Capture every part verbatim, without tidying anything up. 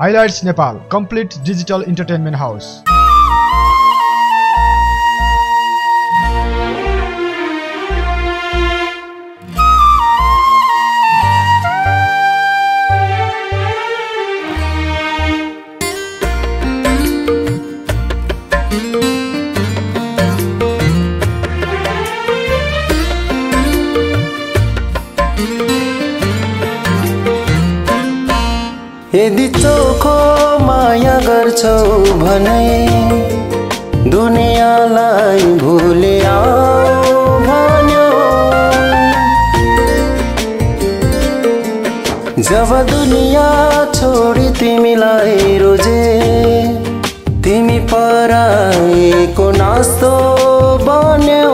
Highlights Nepal, complete digital entertainment house. यदि चोखो माया गर्छौ भने दुनियालाई भुले आऊ भन्यो। जब दुनिया छोडी तिमीलाई रोजे तिमी पराएको नास्तो बन्यौ।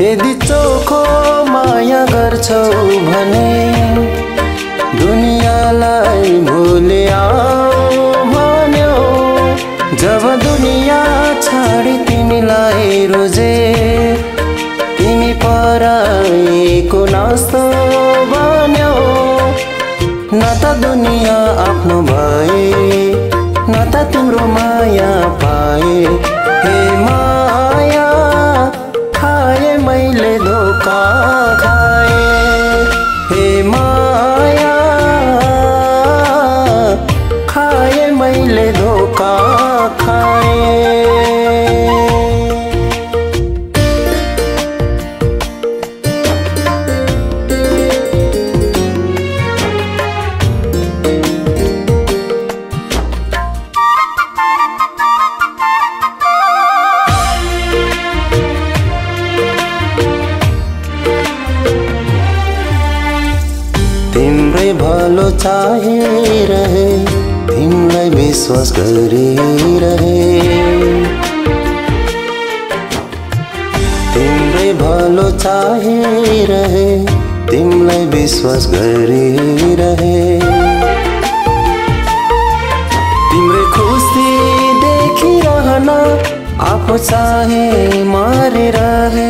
यदि चोखो माया गर्छौ भने दुनियालाई भुले आऊ भन्यो। जब दुनिया छाडी तिमीलाई रोजे तिमी पराएको नास्तो भन्यो। न त दुनिया आफ्नो भए न त तिम्रो माया पाए। हे माया खाए मैले धोका खाए। हे माया खाए मैले धोका खाए। तिम्रै भलो चाहिरहे तिमलाई विश्वास गरिरहे। तिम्रै भलो चाहिरहे तिमलाई विश्वास गरिरहे। तिम्रै खुसी देखिरहन आफू चाहे मारिरहे।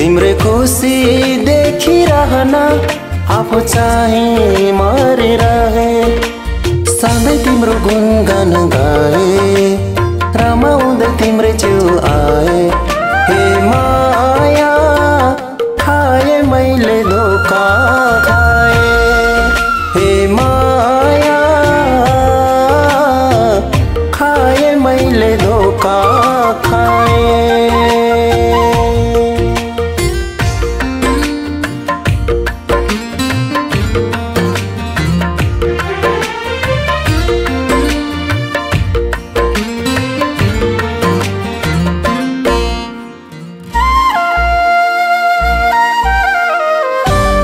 तिम्रै खुसी देखिरहन आफू चाहे मारिरहे। सधैँ तिम्रो गुणगान गाए रमाउँदै तिम्रै छेउ आए। हे माया खाए मैले धोका खाए। हे माया खाए मैले धोका खाए।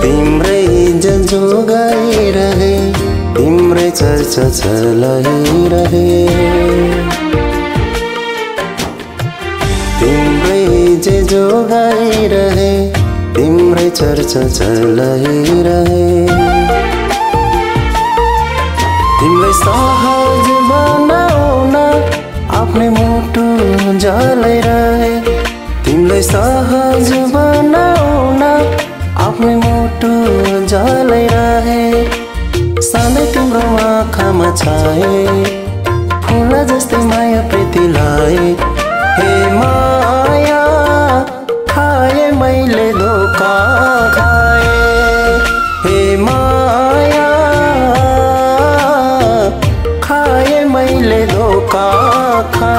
तिम्रै इज्जत जोगाइरहे तिम्रै चर्चा चलाइरहे। तिम्रै इज्जत जोगाइरहे तिम्रै चर्चा चलाइरहे। तिमीलाई सहज बनाउन आफ्नै मुटु जलाइरहे। तिमीलाई सहज बनाउन आफ्नै मुटु जलाइरहे। सानै तिम्रो आँखामा छाए फुल जस्तै माया प्रीतिलाई। हे माया खाए मैले धोका खाए। हे माया खाए मैले धोका खाए।